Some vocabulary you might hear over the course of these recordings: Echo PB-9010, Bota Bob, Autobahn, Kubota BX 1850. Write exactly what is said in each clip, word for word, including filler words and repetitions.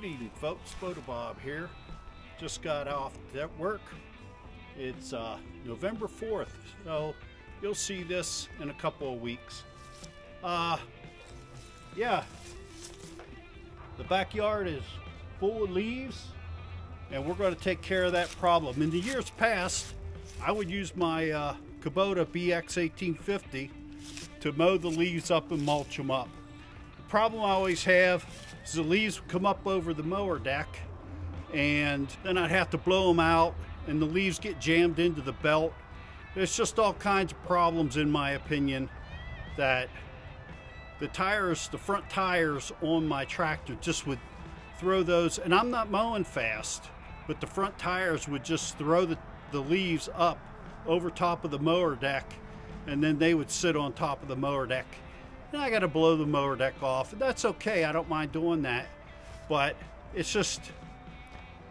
Good evening, folks. Photo Bob here. Just got off at work. It's uh, November fourth, so you'll see this in a couple of weeks. Uh, yeah, the backyard is full of leaves, and we're going to take care of that problem. In the years past, I would use my uh, Kubota B X eighteen fifty to mow the leaves up and mulch them up. The problem I always have is the leaves would come up over the mower deck, and then I'd have to blow them out, and the leaves get jammed into the belt. There's just all kinds of problems, in my opinion, that the tires, the front tires on my tractor just would throw those, and I'm not mowing fast, but the front tires would just throw the, the leaves up over top of the mower deck, and then they would sit on top of the mower deck. And I gotta blow the mower deck off, and that's okay, I don't mind doing that, but it's just,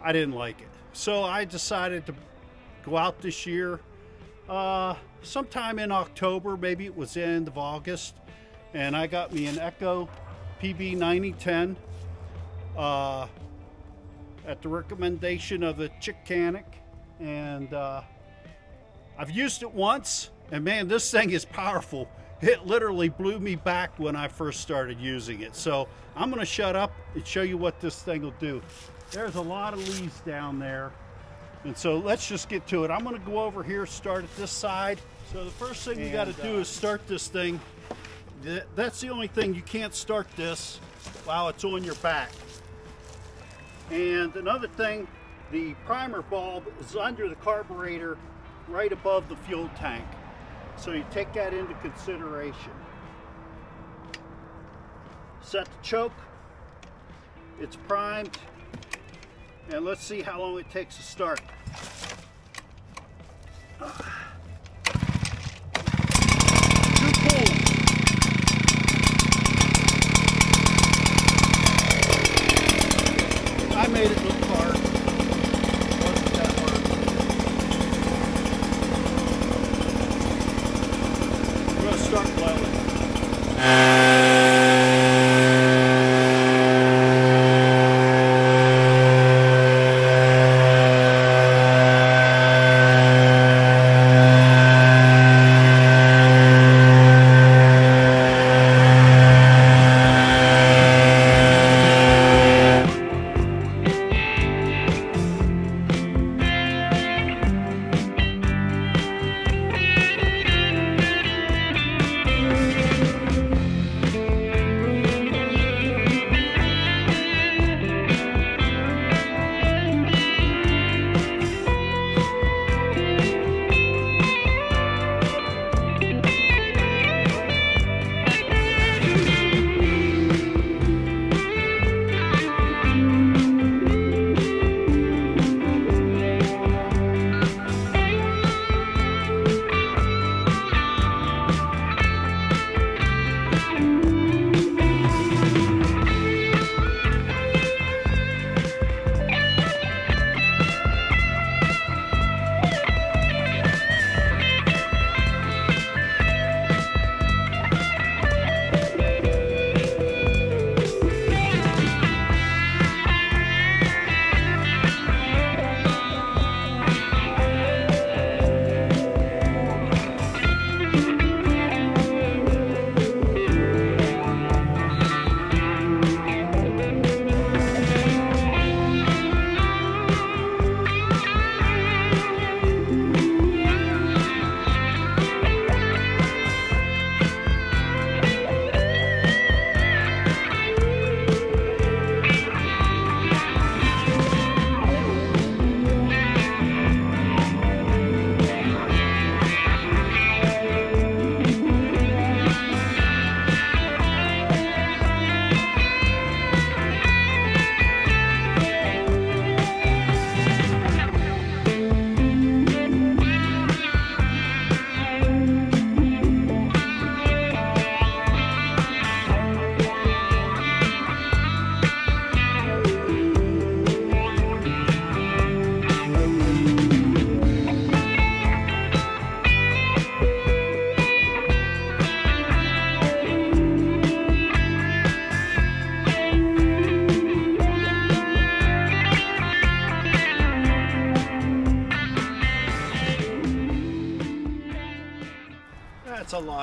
I didn't like it. So I decided to go out this year, uh, sometime in October, maybe it was the end of August, and I got me an Echo P B ninety ten uh, at the recommendation of the chick canic, and uh, I've used it once, and man, this thing is powerful. It literally blew me back when I first started using it. So I'm gonna shut up and show you what this thing will do. There's a lot of leaves down there, and so let's just get to it. I'm going to go over here, start at this side. So the first thing and, we got to do uh, is start this thing. That's the only thing, you can't start this while it's on your back. And another thing, the primer bulb is under the carburetor right above the fuel tank, so you take that into consideration. Set the choke, it's primed. And let's see how long it takes to start. Uh, good pull. I made it look hard. It wasn't that hard. We're going to start blowing. Uh.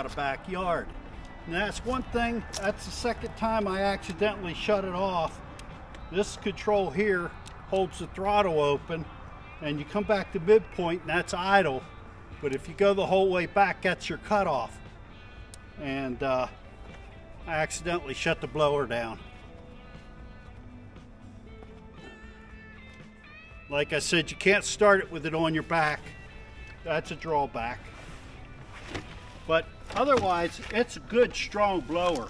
without a backyard. And that's one thing, that's the second time I accidentally shut it off. This control here holds the throttle open, and you come back to midpoint and that's idle. But if you go the whole way back, that's your cutoff. And uh, I accidentally shut the blower down. Like I said, you can't start it with it on your back. That's a drawback. But otherwise, it's a good, strong blower.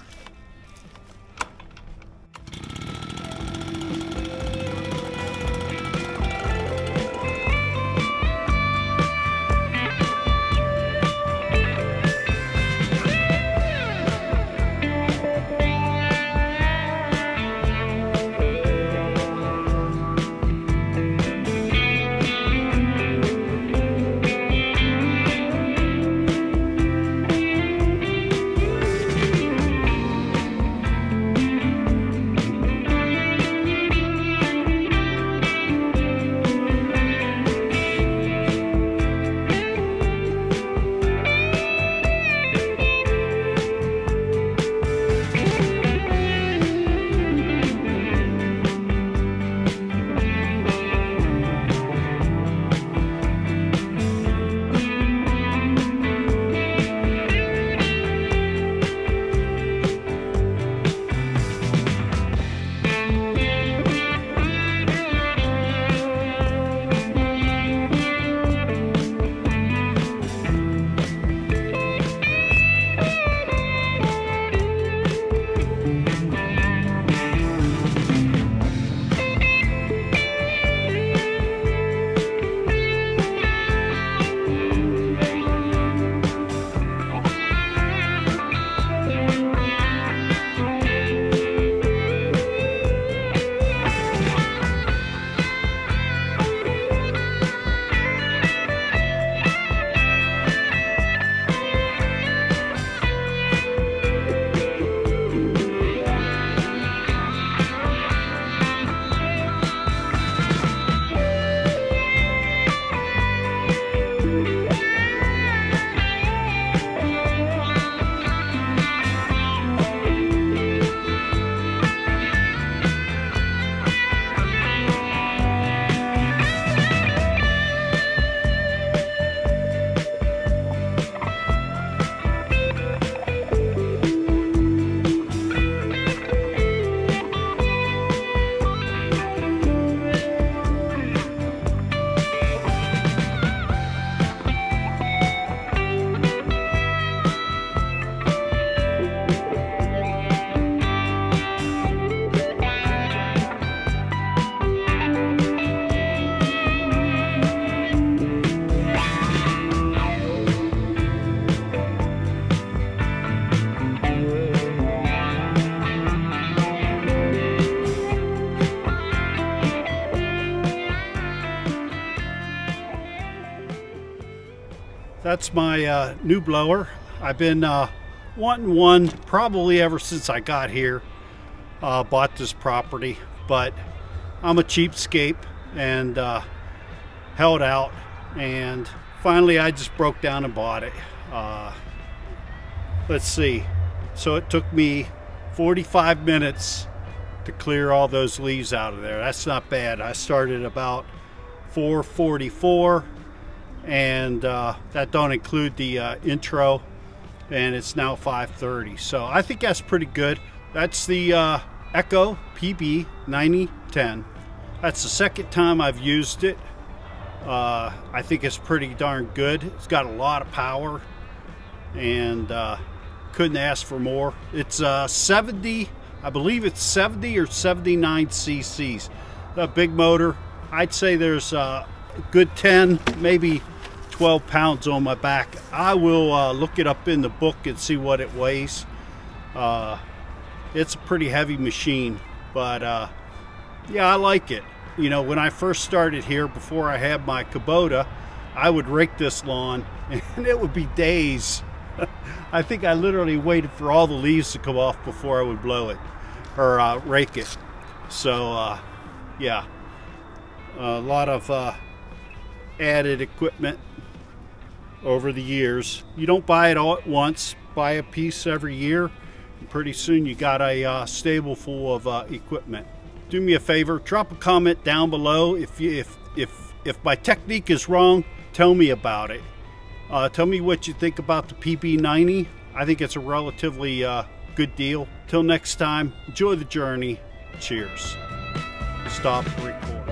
That's my uh, new blower. I've been uh, wanting one probably ever since I got here, uh, bought this property, but I'm a cheapskate and uh, held out, and finally I just broke down and bought it. Uh, let's see, so it took me forty-five minutes to clear all those leaves out of there. That's not bad. I started about four forty-four. And uh, that don't include the uh, intro, and it's now five thirty, so I think that's pretty good. That's the uh, Echo P B ninety ten. That's the second time I've used it. uh, I think it's pretty darn good. It's got a lot of power, and uh, couldn't ask for more. It's uh, seventy, I believe it's seventy or seventy-nine cc's. A big motor. I'd say there's uh, a good ten maybe twelve pounds on my back. I will uh, look it up in the book and see what it weighs. Uh, it's a pretty heavy machine, but uh, yeah, I like it. You know, when I first started here, before I had my Kubota, I would rake this lawn and it would be days. I think I literally waited for all the leaves to come off before I would blow it or uh, rake it. So uh, yeah, a lot of uh, added equipment over the years. You don't buy it all at once, buy a piece every year, and pretty soon you got a uh, stable full of uh, equipment. Do me a favor, drop a comment down below. If you, if if if my technique is wrong, tell me about it. Uh, tell me what you think about the P B ninety. I think it's a relatively uh, good deal. Till next time, enjoy the journey. Cheers. Stop recording.